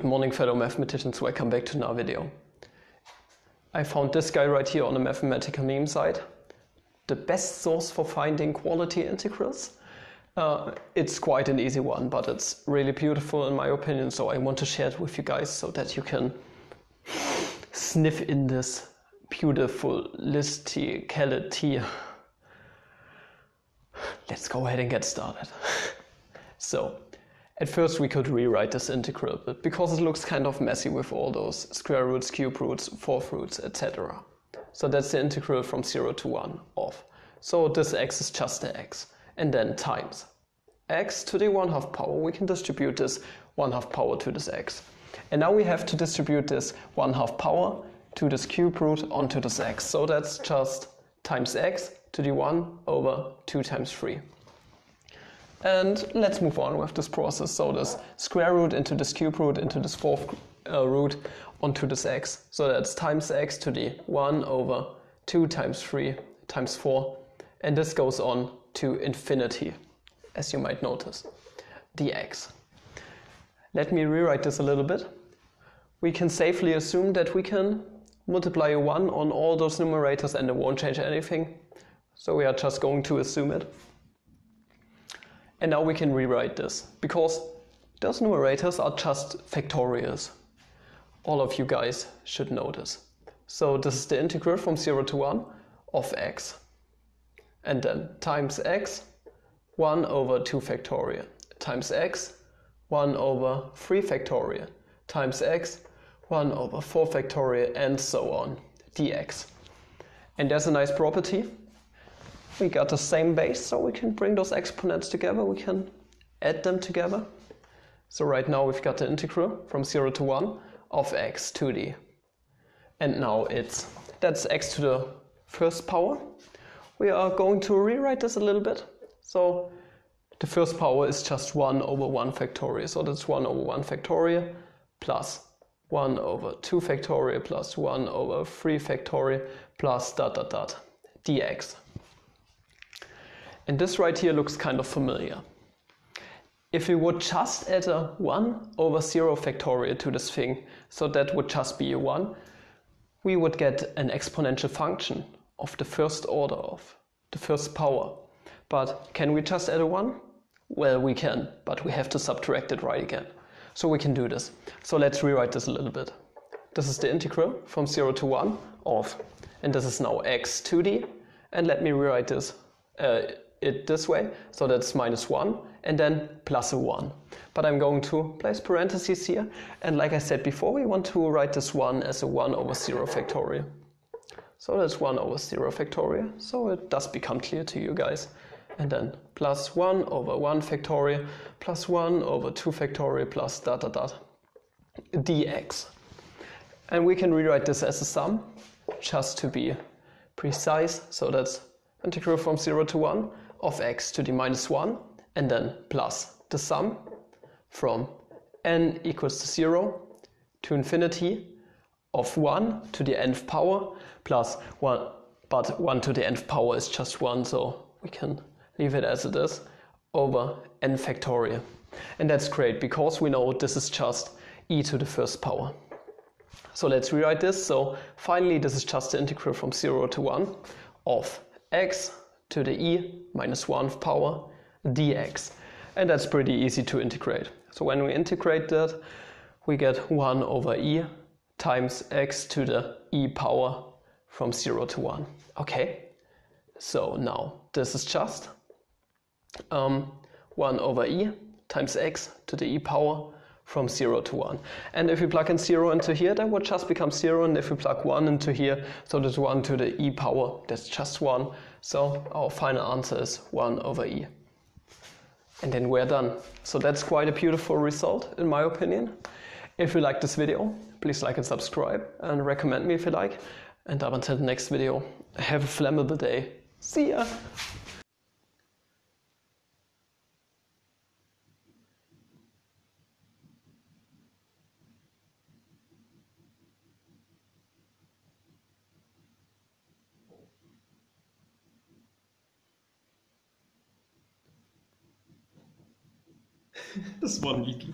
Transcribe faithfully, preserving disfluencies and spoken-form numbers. Good morning, fellow mathematicians. Welcome back to another video. I found this guy right here on a mathematical meme site. The best source for finding quality integrals. Uh, it's quite an easy one, but it's really beautiful in my opinion, so I want to share it with you guys so that you can sniff in this beautiful listicality. Let's go ahead and get started. So. At first we could rewrite this integral, but because it looks kind of messy with all those square roots, cube roots, fourth roots, et cetera. So that's the integral from zero to one of. So this x is just the x. And then times x to the one half power. We can distribute this one half power to this x. And now we have to distribute this one half power to this cube root onto this x. So that's just times x to the one over two times three. And let's move on with this process. So this square root into this cube root into this fourth uh, root onto this x. So that's times x to the one over two times three times four. And this goes on to infinity, as you might notice, dx. Let me rewrite this a little bit. We can safely assume that we can multiply a one on all those numerators and it won't change anything. So we are just going to assume it. And now we can rewrite this, because those numerators are just factorials. All of you guys should know this. So this is the integral from zero to one of x. And then times x, one over two factorial. Times x, one over three factorial. Times x, one over four factorial, and so on, dx. And there's a nice property. We got the same base, so we can bring those exponents together, we can add them together. So right now we've got the integral from zero to one of x to the, and now it's, that's x to the first power. We are going to rewrite this a little bit. So the first power is just one over one factorial, so that's one over one factorial plus one over two factorial plus one over three factorial plus dot dot dot dx. And this right here looks kind of familiar. If we would just add a one over zero factorial to this thing, so that would just be a one, we would get an exponential function of the first order of the first power. But can we just add a one? Well, we can, but we have to subtract it right again. So we can do this. So let's rewrite this a little bit. This is the integral from zero to one of, and this is now x to the, and let me rewrite this. Uh, it this way, so that's minus one and then plus a one. But I'm going to place parentheses here, and like I said before, we want to write this one as a one over zero factorial. So that's one over zero factorial, so it does become clear to you guys. And then plus one over one factorial plus one over two factorial plus dot dot dot dx. And we can rewrite this as a sum just to be precise, so that's integral from zero to one of x to the minus one, and then plus the sum from n equals to zero to infinity of one to the nth power plus one, but one to the nth power is just one, so we can leave it as it is, over n factorial. And that's great, because we know this is just e to the first power. So let's rewrite this. So finally this is just the integral from zero to one of x to the e minus one power dx, and that's pretty easy to integrate. So when we integrate that, we get one over e times x to the e power from zero to one. Okay, so now this is just um, one over e times x to the e power from zero to one. And if we plug in zero into here, that would just become zero, and if we plug one into here, so that's one to the e power, that's just one. So our final answer is one over e. And then we're done. So that's quite a beautiful result, in my opinion. If you like this video, please like and subscribe, and recommend me if you like. And up until the next video, have a flammable day. See ya! Das war ein Lied.